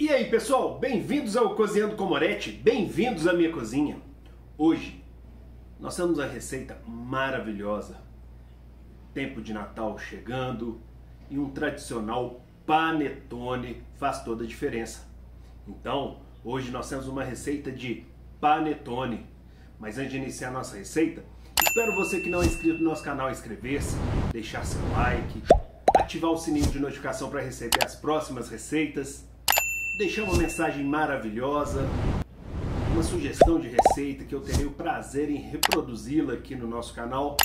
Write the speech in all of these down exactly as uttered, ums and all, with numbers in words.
E aí pessoal, bem-vindos ao Cozinhando com Moret, bem-vindos à minha cozinha. Hoje nós temos uma receita maravilhosa, tempo de Natal chegando e um tradicional panetone faz toda a diferença. Então hoje nós temos uma receita de panetone, mas antes de iniciar a nossa receita, espero você que não é inscrito no nosso canal inscrever-se, deixar seu like, ativar o sininho de notificação para receber as próximas receitas, deixar uma mensagem maravilhosa, uma sugestão de receita que eu terei o prazer em reproduzi-la aqui no nosso canal,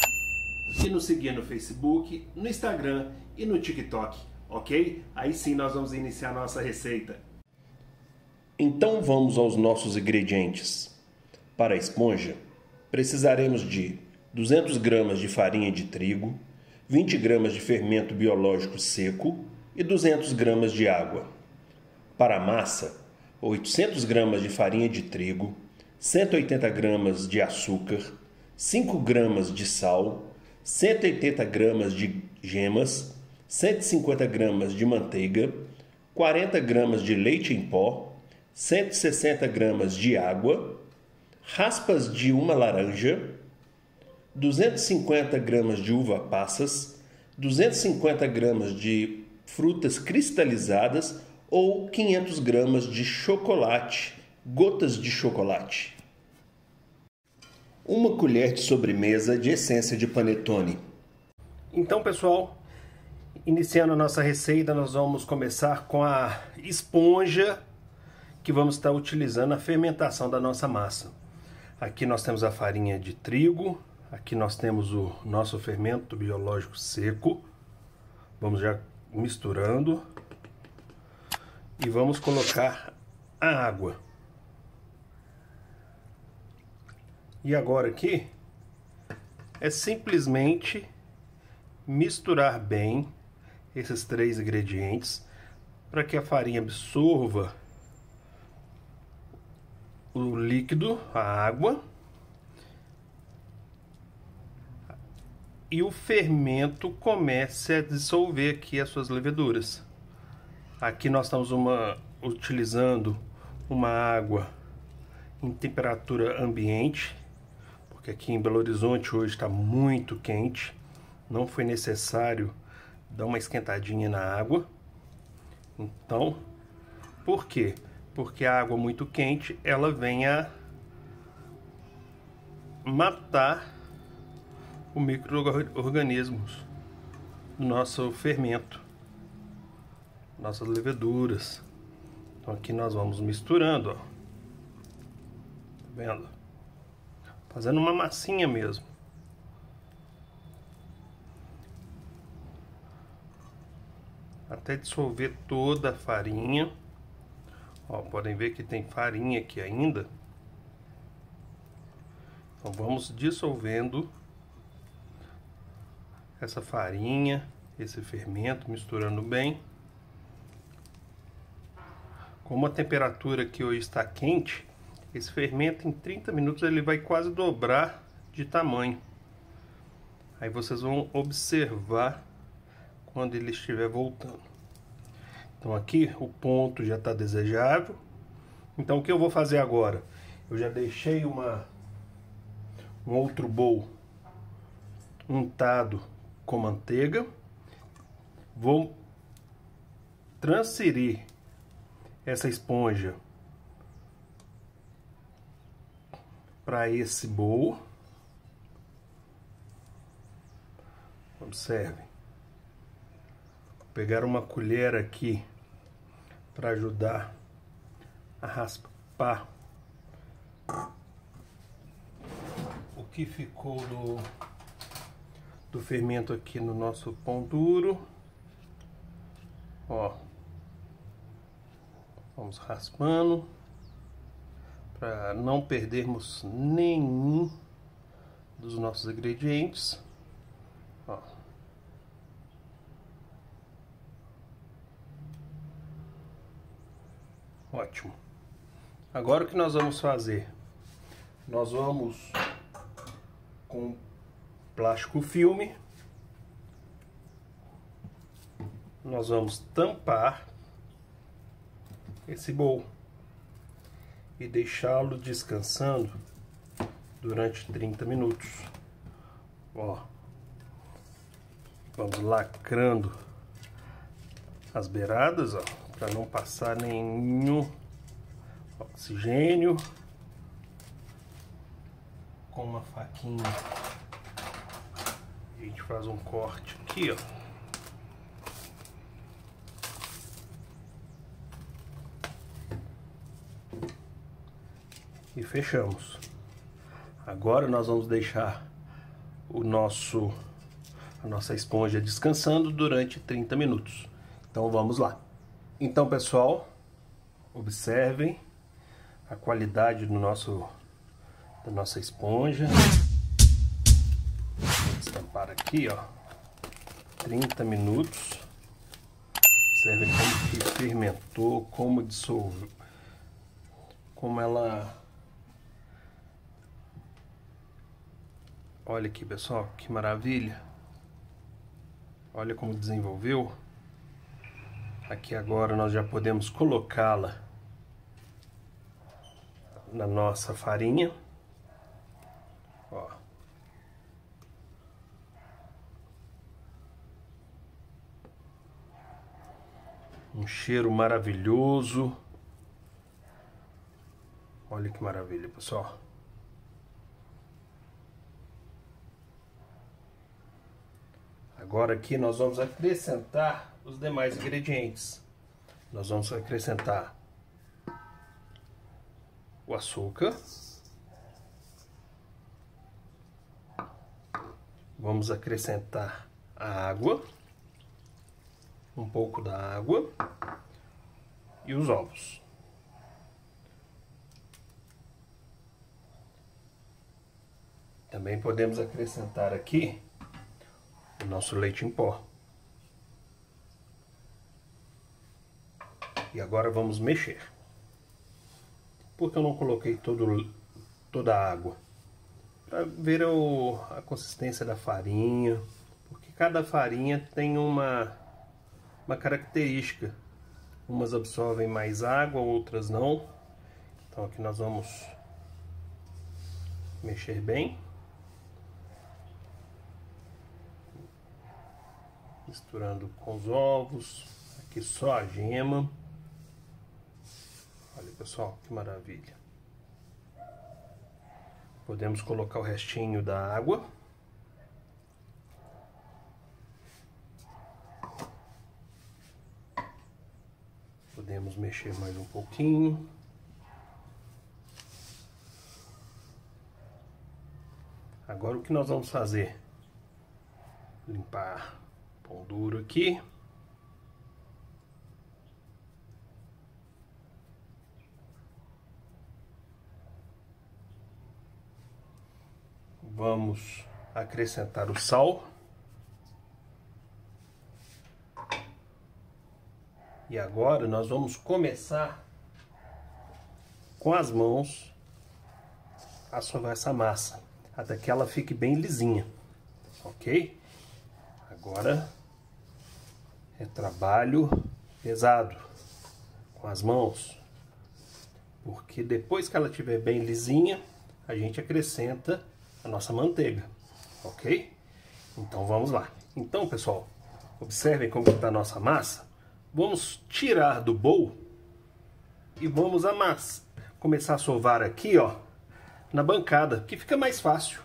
e nos seguir no Facebook, no Instagram e no TikTok, ok? Aí sim nós vamos iniciar a nossa receita. Então vamos aos nossos ingredientes. Para a esponja, precisaremos de duzentas gramas de farinha de trigo, vinte gramas de fermento biológico seco e duzentas gramas de água. Para a massa, oitocentas gramas de farinha de trigo, cento e oitenta gramas de açúcar, cinco gramas de sal, cento e oitenta gramas de gemas, cento e cinquenta gramas de manteiga, quarenta gramas de leite em pó, cento e sessenta gramas de água, raspas de uma laranja, duzentas e cinquenta gramas de uva passas, duzentas e cinquenta gramas de frutas cristalizadas ou quinhentas gramas de chocolate, gotas de chocolate. Uma colher de sobremesa de essência de panetone. Então pessoal, iniciando a nossa receita, nós vamos começar com a esponja que vamos estar utilizando na fermentação da nossa massa. Aqui nós temos a farinha de trigo, aqui nós temos o nosso fermento biológico seco. Vamos já misturando. E vamos colocar a água. E agora aqui é simplesmente misturar bem esses três ingredientes para que a farinha absorva o líquido, a água e o fermento comece a dissolver aqui as suas leveduras. Aqui nós estamos uma, utilizando uma água em temperatura ambiente, porque aqui em Belo Horizonte hoje está muito quente, não foi necessário dar uma esquentadinha na água. Então, por quê? Porque a água muito quente, ela vem a matar os micro-organismos do nosso fermento, nossas leveduras. Então aqui nós vamos misturando, ó. Tá vendo? Fazendo uma massinha mesmo. Até dissolver toda a farinha. Ó, podem ver que tem farinha aqui ainda. Então vamos dissolvendo essa farinha, esse fermento, misturando bem. Como a temperatura que hoje está quente, esse fermento em trinta minutos ele vai quase dobrar de tamanho. Aí vocês vão observar quando ele estiver voltando. Então aqui o ponto já está desejável. Então o que eu vou fazer agora? Eu já deixei uma, um outro bowl untado com manteiga. Vou transferir essa esponja para esse bowl. Observe, vou pegar uma colher aqui para ajudar a raspar o que ficou do, do fermento aqui no nosso pão duro, ó. Vamos raspando para não perdermos nenhum dos nossos ingredientes. Ó. Ótimo. Agora o que nós vamos fazer? Nós vamos com plástico filme. Nós vamos tampar esse bowl e deixá-lo descansando durante trinta minutos. Ó, vamos lacrando as beiradas, ó, para não passar nenhum oxigênio. Com uma faquinha a gente faz um corte aqui, ó. E fechamos. Agora nós vamos deixar o nosso a nossa esponja descansando durante trinta minutos. Então vamos lá. Então, pessoal, observem a qualidade do nosso da nossa esponja. Vou estampar aqui, ó. trinta minutos. Observem como que fermentou, como dissolveu, como ela. Olha aqui, pessoal, que maravilha. Olha como desenvolveu. Aqui agora nós já podemos colocá-la na nossa farinha. Ó. Um cheiro maravilhoso. Olha que maravilha, pessoal. Agora aqui nós vamos acrescentar os demais ingredientes. Nós vamos acrescentar o açúcar. Vamos acrescentar a água. Um pouco da água. E os ovos. Também podemos acrescentar aqui o nosso leite em pó. E agora vamos mexer. Porque eu não coloquei todo, toda a água? Para ver o, a consistência da farinha. Porque cada farinha tem uma, uma característica. Umas absorvem mais água, outras não. Então aqui nós vamos mexer bem. Misturando com os ovos, aqui só a gema. Olha, pessoal, que maravilha. Podemos colocar o restinho da água. Podemos mexer mais um pouquinho. Agora o que nós vamos fazer? Limpar pão duro aqui. Vamos acrescentar o sal. E agora nós vamos começar com as mãos a sovar essa massa, até que ela fique bem lisinha, ok? Agora é trabalho pesado com as mãos, porque depois que ela estiver bem lisinha, a gente acrescenta a nossa manteiga, ok? Então vamos lá. Então, pessoal, observem como está a nossa massa. Vamos tirar do bowl e vamos amassar, começar a sovar aqui, ó, na bancada, que fica mais fácil.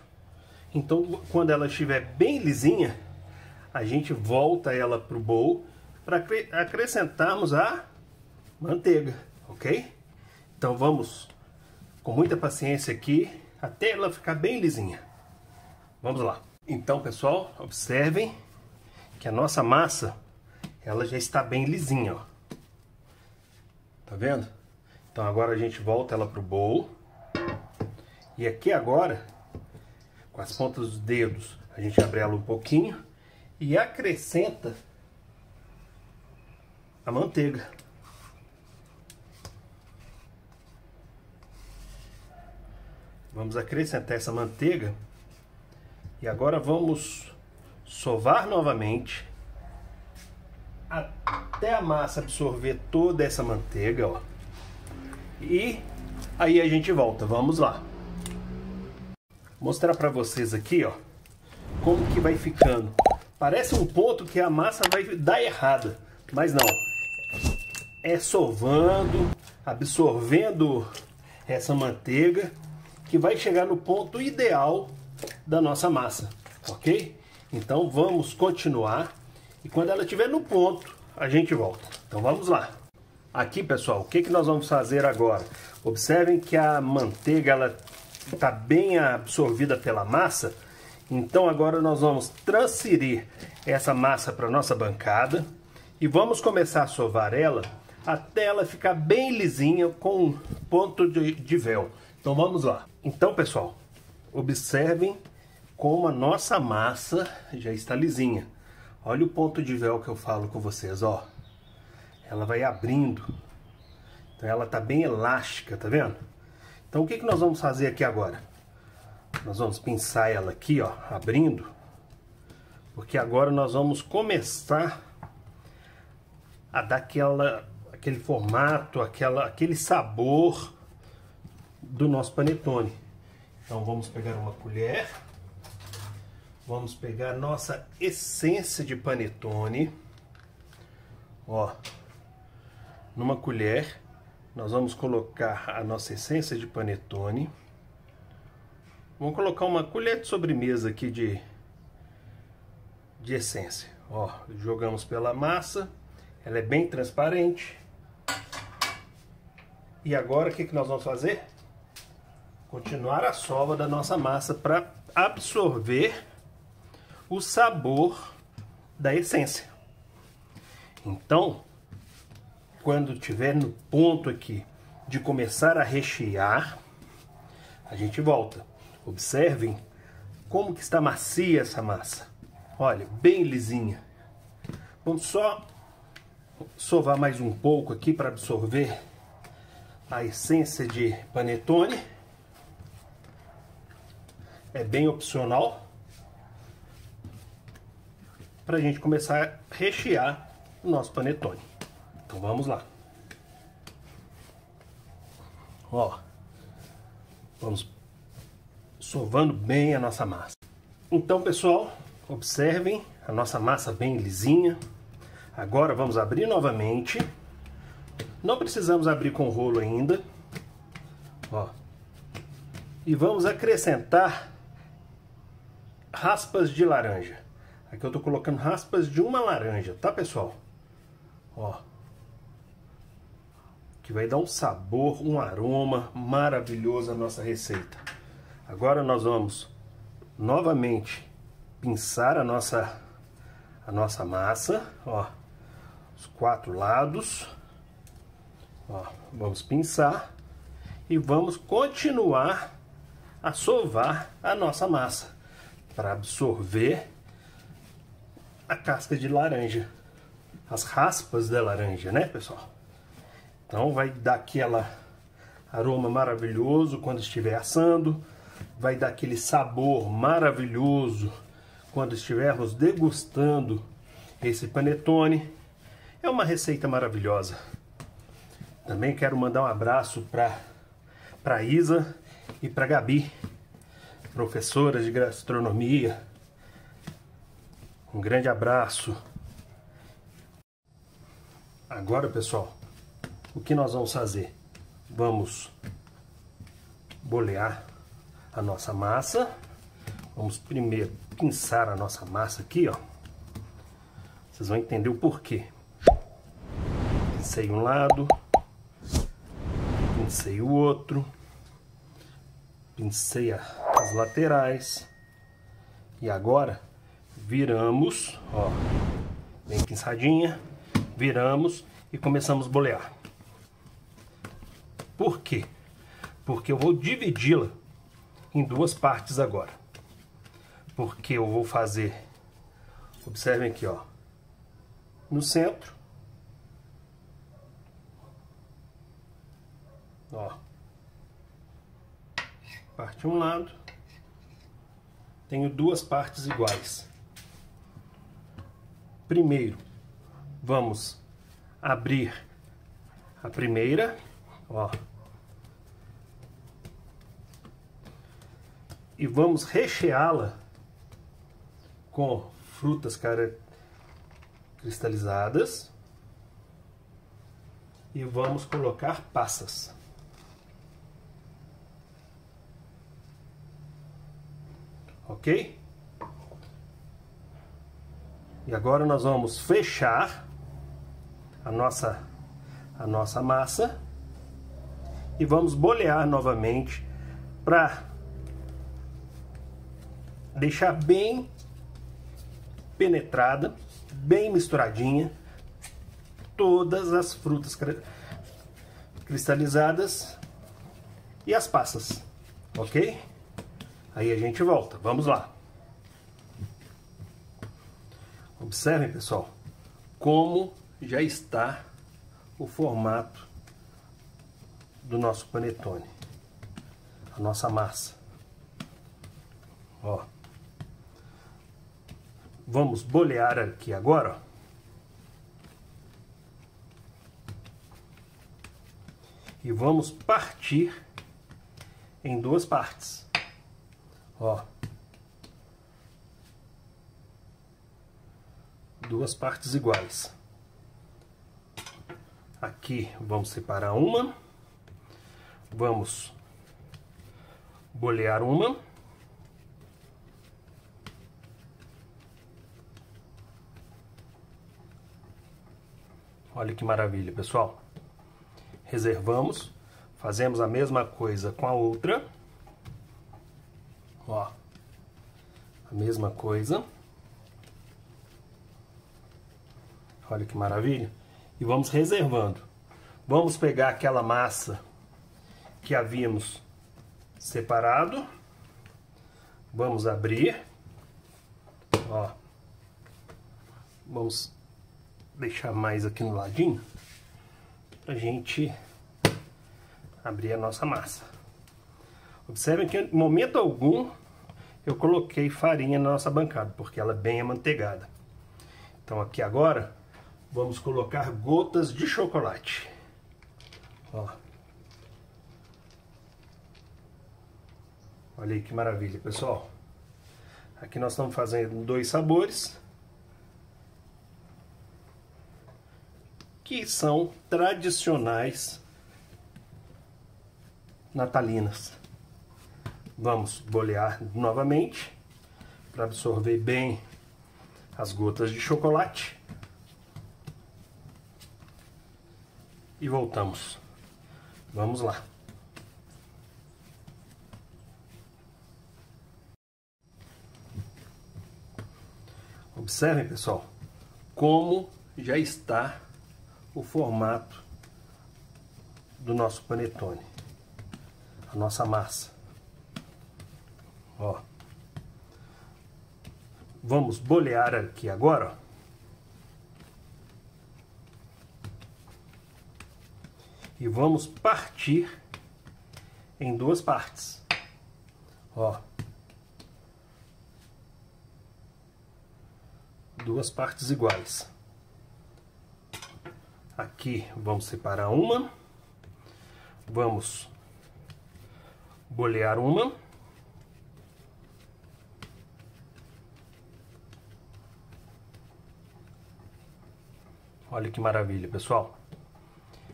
Então, quando ela estiver bem lisinha, a gente volta ela pro bowl para acrescentarmos a manteiga, ok? Então vamos com muita paciência aqui até ela ficar bem lisinha. Vamos lá. Então, pessoal, observem que a nossa massa, ela já está bem lisinha, ó. Tá vendo? Então agora a gente volta ela pro bowl. E aqui agora, com as pontas dos dedos, a gente abre ela um pouquinho e acrescenta a manteiga. Vamos acrescentar essa manteiga. E agora vamos sovar novamente até a massa absorver toda essa manteiga, ó. e aí a gente volta. Vamos lá. Mostrar para vocês aqui, ó, como que vai ficando. Parece um ponto que a massa vai dar errada, mas não. É sovando, absorvendo essa manteiga, que vai chegar no ponto ideal da nossa massa, ok? Então vamos continuar e quando ela estiver no ponto, a gente volta. Então vamos lá. Aqui, pessoal, o que, que nós vamos fazer agora? Observem que a manteiga ela está bem absorvida pela massa, então agora nós vamos transferir essa massa para a nossa bancada e vamos começar a sovar ela até ela ficar bem lisinha com um ponto de, de véu. Então vamos lá. Então, pessoal, observem como a nossa massa já está lisinha. Olha o ponto de véu que eu falo com vocês, ó. Ela vai abrindo. Então ela tá bem elástica, tá vendo? Então o que que nós vamos fazer aqui agora? Nós vamos pinçar ela aqui, ó, abrindo. Porque agora nós vamos começar a dar aquela, aquele formato, aquela, aquele sabor do nosso panetone. Então vamos pegar uma colher, vamos pegar nossa essência de panetone, ó, numa colher nós vamos colocar a nossa essência de panetone, vamos colocar uma colher de sobremesa aqui de, de essência, ó, jogamos pela massa, ela é bem transparente, e agora o que que nós vamos fazer? Continuar a sova da nossa massa para absorver o sabor da essência. Então, quando tiver no ponto aqui de começar a rechear, a gente volta. Observem como que está macia essa massa. Olha, bem lisinha. Vamos só sovar mais um pouco aqui para absorver a essência de panetone. É bem opcional para a gente começar a rechear o nosso panetone. Então vamos lá. Ó, vamos sovando bem a nossa massa. Então, pessoal, observem a nossa massa bem lisinha. Agora vamos abrir novamente. Não precisamos abrir com rolo ainda. Ó, e vamos acrescentar raspas de laranja. Aqui eu tô colocando raspas de uma laranja, tá, pessoal? Ó, que vai dar um sabor, um aroma maravilhoso à nossa receita. Agora nós vamos novamente pinçar a nossa, a nossa massa, ó, os quatro lados. Ó, vamos pinçar e vamos continuar a sovar a nossa massa para absorver a casca de laranja, as raspas da laranja, né, pessoal? Então vai dar aquele aroma maravilhoso quando estiver assando, vai dar aquele sabor maravilhoso quando estivermos degustando esse panetone. É uma receita maravilhosa. Também quero mandar um abraço para para Isa e para Gabi, professoras de gastronomia. Um grande abraço. Agora, pessoal, o que nós vamos fazer? Vamos bolear a nossa massa. Vamos primeiro pinçar a nossa massa aqui, ó. Vocês vão entender o porquê. Pincei um lado, pincei o outro, pincei as laterais e agora viramos, ó, bem pinçadinha, viramos e começamos a bolear. Por quê? Porque eu vou dividi-la em duas partes agora. Porque eu vou fazer, observem aqui, ó, no centro, ó, parte um lado, tenho duas partes iguais. Primeiro, vamos abrir a primeira, ó, e vamos recheá-la com frutas cara, cristalizadas e vamos colocar passas. Ok? E agora nós vamos fechar a nossa, a nossa massa e vamos bolear novamente para deixar bem penetrada, bem misturadinha, todas as frutas cristalizadas e as passas, ok? Aí a gente volta, vamos lá. Observem, pessoal, como já está o formato do nosso panetone, a nossa massa. Ó. Vamos bolear aqui agora, ó. E vamos partir em duas partes, ó. Duas partes iguais. Aqui vamos separar uma, vamos bolear uma, olha que maravilha, pessoal. Reservamos, fazemos a mesma coisa com a outra, ó, a mesma coisa, olha que maravilha, e vamos reservando. Vamos pegar aquela massa que havíamos separado, vamos abrir, ó, vamos deixar mais aqui no ladinho, pra gente abrir a nossa massa. Observem que em momento algum eu coloquei farinha na nossa bancada, porque ela é bem amanteigada. Então aqui agora vamos colocar gotas de chocolate, ó. Olha aí que maravilha, pessoal. Aqui nós estamos fazendo dois sabores que são tradicionais natalinas. Vamos bolear novamente para absorver bem as gotas de chocolate. E voltamos. Vamos lá. Observem, pessoal, como já está o formato do nosso panetone, a nossa massa. Ó. Vamos bolear aqui agora, ó. E vamos partir em duas partes, ó. Duas partes iguais. Aqui vamos separar uma, vamos bolear uma, olha que maravilha, pessoal.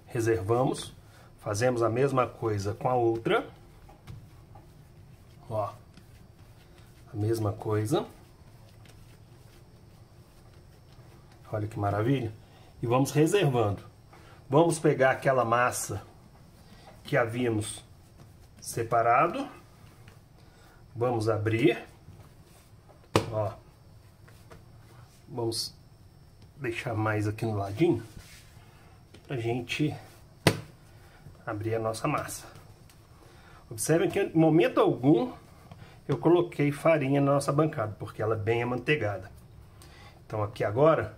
Reservamos, fazemos a mesma coisa com a outra, ó, a mesma coisa. Olha que maravilha. E vamos reservando. Vamos pegar aquela massa que havíamos separado. Vamos abrir. Ó. Vamos deixar mais aqui no ladinho pra gente abrir a nossa massa. Observem que em momento algum eu coloquei farinha na nossa bancada, porque ela é bem amanteigada. Então aqui agora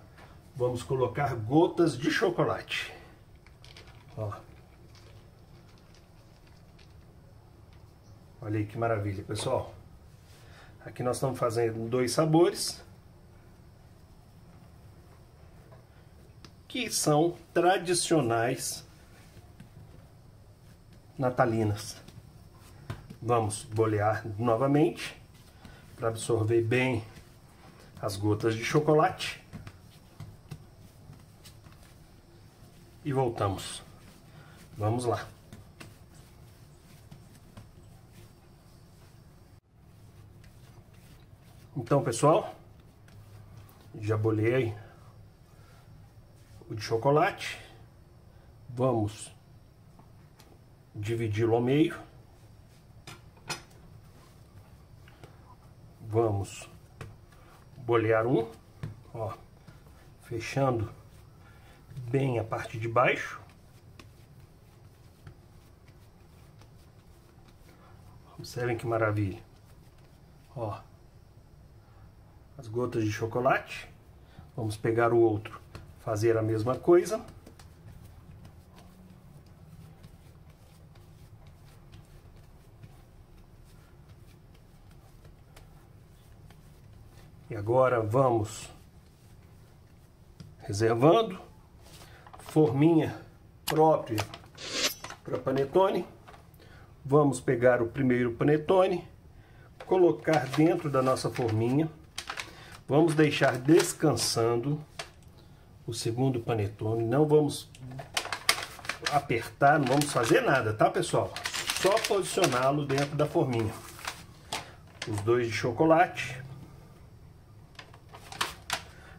vamos colocar gotas de chocolate, ó. Olha aí que maravilha, pessoal. Aqui nós estamos fazendo dois sabores que são tradicionais natalinas. Vamos bolear novamente para absorver bem as gotas de chocolate. E voltamos. Vamos lá. Então, pessoal, já boleei o de chocolate. Vamos dividi-lo ao meio. Vamos bolear um, ó, fechando bem a parte de baixo. Observem que maravilha, ó. As gotas de chocolate. Vamos pegar o outro, fazer a mesma coisa. E agora vamos reservando forminha própria para panetone. Vamos pegar o primeiro panetone, colocar dentro da nossa forminha. Vamos deixar descansando o segundo panetone, não vamos apertar, não vamos fazer nada, tá, pessoal? Só posicioná-lo dentro da forminha. Os dois de chocolate.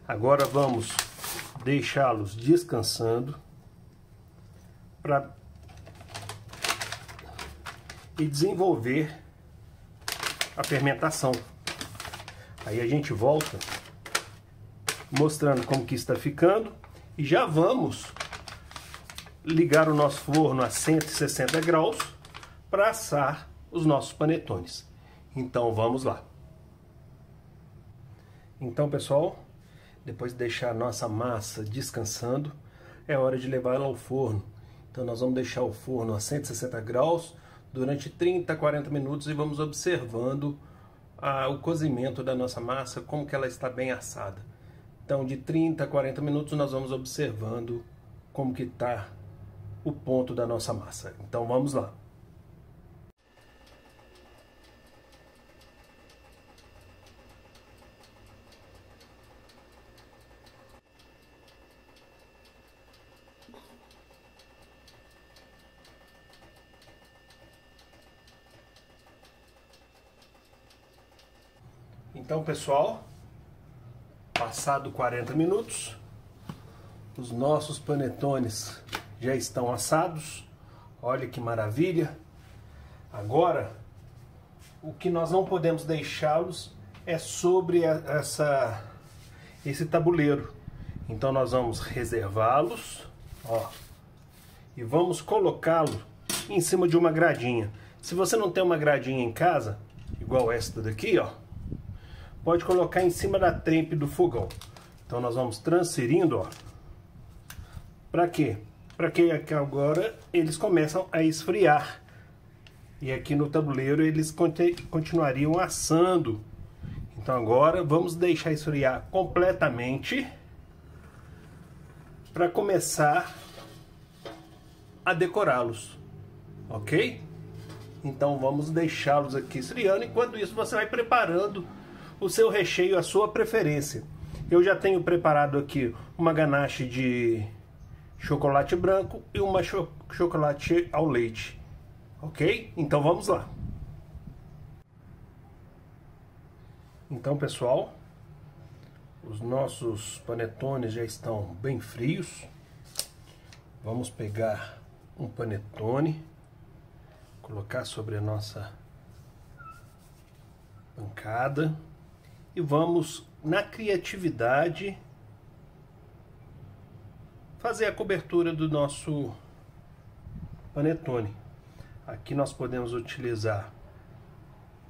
Agora vamos deixá-los descansando pra... e desenvolver a fermentação. Aí a gente volta mostrando como que está ficando e já vamos ligar o nosso forno a cento e sessenta graus para assar os nossos panetones. Então vamos lá. Então, pessoal, depois de deixar a nossa massa descansando, é hora de levá-la ao forno. Então nós vamos deixar o forno a cento e sessenta graus durante trinta a quarenta minutos e vamos observando o cozimento da nossa massa, como que ela está bem assada. Então, de trinta a quarenta minutos, nós vamos observando como que está o ponto da nossa massa. Então, vamos lá. Então, pessoal, passado quarenta minutos, os nossos panetones já estão assados. Olha que maravilha! Agora, o que nós não podemos deixá-los é sobre essa, esse tabuleiro. Então, nós vamos reservá-los, ó, e vamos colocá-lo em cima de uma gradinha. Se você não tem uma gradinha em casa, igual esta daqui, ó, pode colocar em cima da trempe do fogão. Então nós vamos transferindo, ó. Para quê? Para que agora eles começam a esfriar. E aqui no tabuleiro eles continuariam assando. Então agora vamos deixar esfriar completamente para começar a decorá-los. OK? Então vamos deixá-los aqui esfriando. Enquanto isso você vai preparando o seu recheio, a sua preferência. Eu já tenho preparado aqui uma ganache de chocolate branco e uma cho chocolate ao leite. Ok? Então vamos lá. Então, pessoal, os nossos panetones já estão bem frios. Vamos pegar um panetone, colocar sobre a nossa pancada. E vamos, na criatividade, fazer a cobertura do nosso panetone. Aqui nós podemos utilizar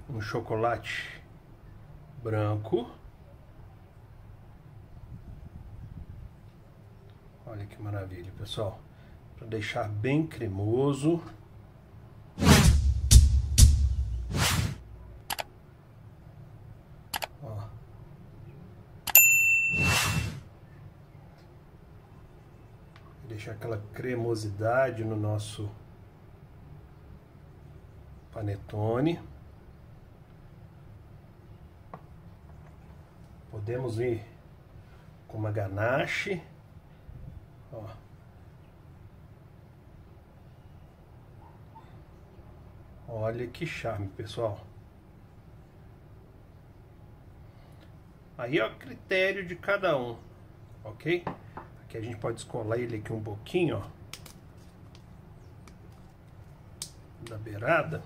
um chocolate branco. Olha que maravilha, pessoal. Para deixar bem cremoso. Aquela cremosidade no nosso Panetone. Podemos ir com uma ganache. Ó. Olha que charme, pessoal. Aí é o critério de cada um, ok? Aqui a gente pode descolar ele aqui um pouquinho, ó, da beirada,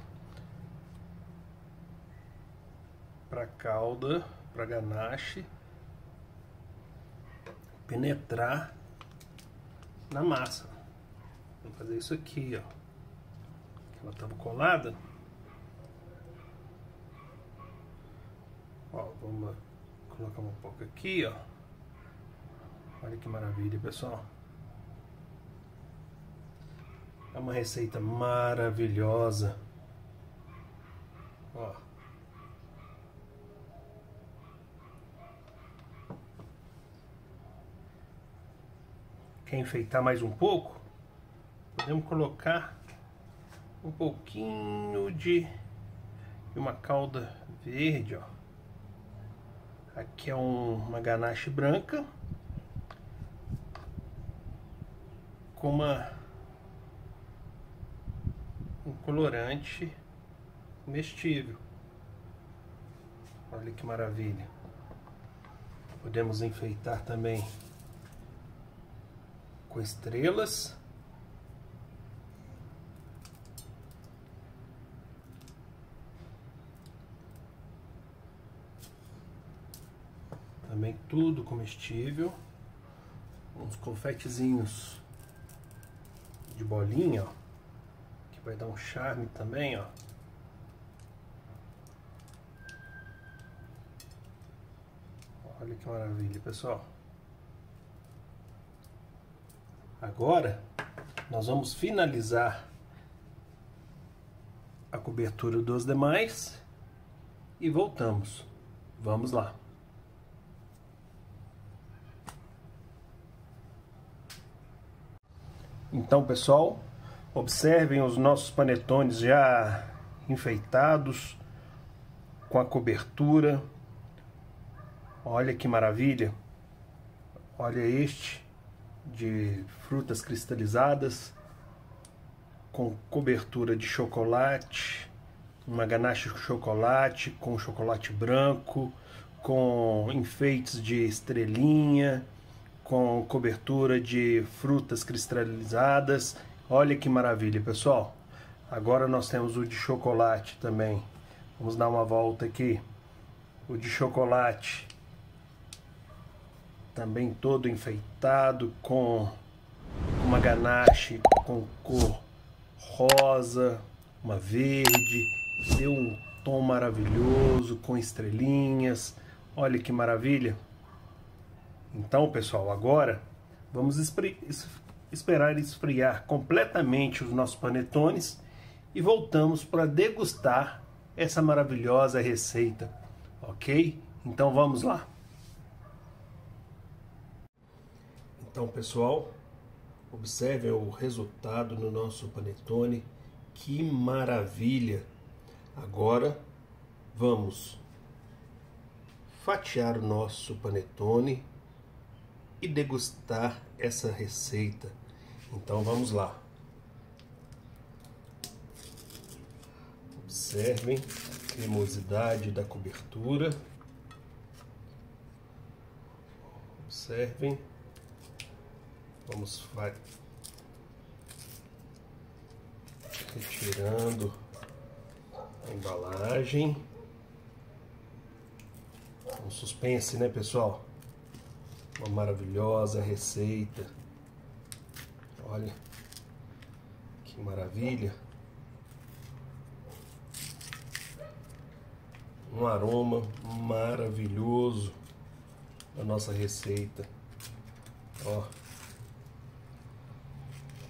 pra calda, pra ganache penetrar na massa. Vou fazer isso aqui, ó. Ela estava colada. Ó, vamos colocar um pouco aqui, ó. Olha que maravilha, pessoal. É uma receita maravilhosa. Ó. Quer enfeitar mais um pouco? Podemos colocar um pouquinho de uma calda verde, ó. Aqui é um, uma ganache branca com uma um colorante comestível. Olha que maravilha. Podemos enfeitar também com estrelas. Também tudo comestível. Uns confetezinhos de bolinha, ó, que vai dar um charme também, ó. Olha que maravilha, pessoal. Agora nós vamos finalizar a cobertura dos demais e voltamos. Vamos lá. Então, pessoal, observem os nossos panetones já enfeitados com a cobertura. Olha que maravilha. Olha este de frutas cristalizadas com cobertura de chocolate, uma ganache de chocolate com chocolate branco, com enfeites de estrelinha, com cobertura de frutas cristalizadas. Olha que maravilha, pessoal. Agora nós temos o de chocolate também. Vamos dar uma volta aqui. O de chocolate também todo enfeitado com uma ganache com cor rosa, uma verde, que deu um tom maravilhoso com estrelinhas. Olha que maravilha. Então, pessoal, agora vamos esperar esfriar completamente os nossos panetones e voltamos para degustar essa maravilhosa receita, ok? Então vamos lá. Então, pessoal, observem o resultado no nosso panetone. Que maravilha! Agora vamos fatiar o nosso panetone e degustar essa receita. Então vamos lá. Observem a cremosidade da cobertura. Observem. Vamos fa... retirando a embalagem. Um suspense, né, pessoal? Uma maravilhosa receita. Olha que maravilha. Um aroma maravilhoso da nossa receita. Ó,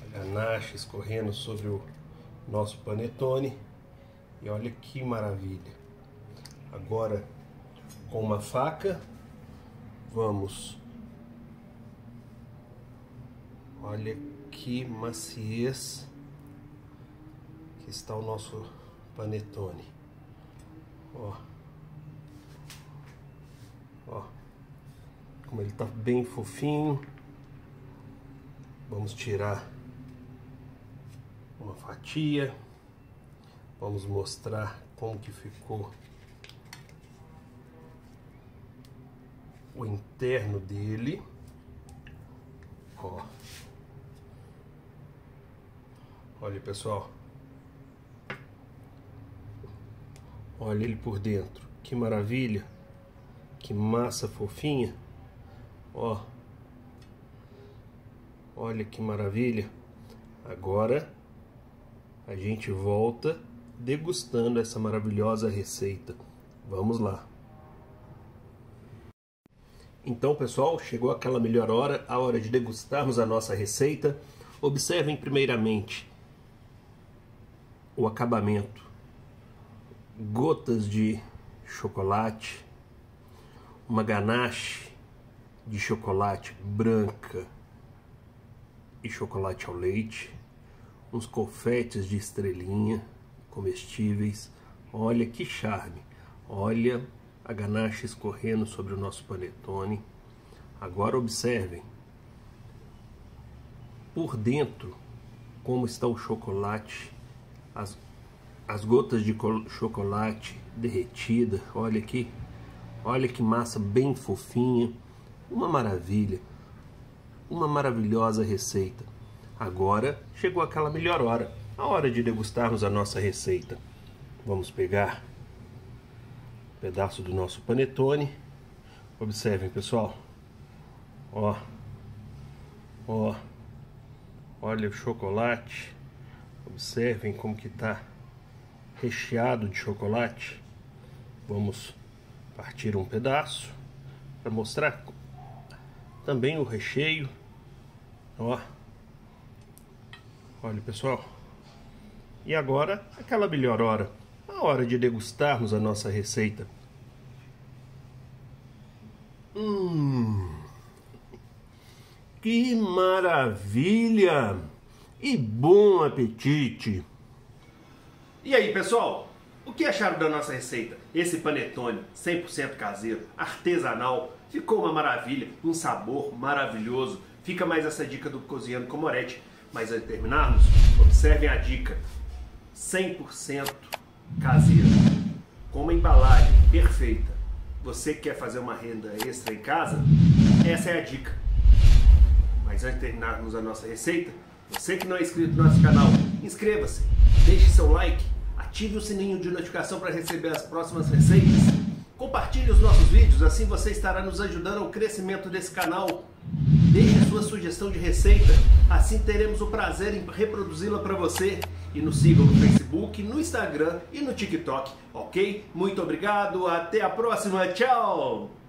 a ganache escorrendo sobre o nosso panetone. E olha que maravilha. Agora, com uma faca, vamos... Olha que maciez que está o nosso Panetone. Ó. Ó. Como ele tá bem fofinho. Vamos tirar uma fatia. Vamos mostrar como que ficou o interno dele. Ó. Olha, pessoal. Olha ele por dentro. Que maravilha. Que massa fofinha. Ó. Olha que maravilha. Agora a gente volta degustando essa maravilhosa receita. Vamos lá. Então, pessoal, chegou aquela melhor hora, a hora de degustarmos a nossa receita. Observem primeiramente o acabamento. Gotas de chocolate, uma ganache de chocolate branca e chocolate ao leite, uns confetes de estrelinha comestíveis. Olha que charme! Olha a ganache escorrendo sobre o nosso panetone. Agora observem por dentro como está o chocolate, as, as gotas de chocolate derretida. Olha aqui, olha que massa bem fofinha. Uma maravilha, uma maravilhosa receita. Agora chegou aquela melhor hora, a hora de degustarmos a nossa receita. Vamos pegar pedaço do nosso panetone. Observem, pessoal, ó, ó, olha o chocolate. Observem como que tá recheado de chocolate. Vamos partir um pedaço para mostrar também o recheio. Ó, olha, pessoal, e agora aquela melhor hora, a hora de degustarmos a nossa receita. Hum, que maravilha! E bom apetite! E aí, pessoal, o que acharam da nossa receita? Esse panetone cem por cento caseiro, artesanal, ficou uma maravilha, um sabor maravilhoso. Fica mais essa dica do Cozinhando com Moret. Mas antes de terminarmos, observem a dica, cem por cento caseiro, com uma embalagem perfeita. Você quer fazer uma renda extra em casa? Essa é a dica. Mas antes de terminarmos a nossa receita, você que não é inscrito no nosso canal, inscreva-se, deixe seu like, ative o sininho de notificação para receber as próximas receitas, compartilhe os nossos vídeos, assim você estará nos ajudando ao crescimento desse canal. Deixe a sua sugestão de receita, assim teremos o prazer em reproduzi-la para você. E nos sigam no Facebook, no Instagram e no TikTok, ok? Muito obrigado, até a próxima, tchau!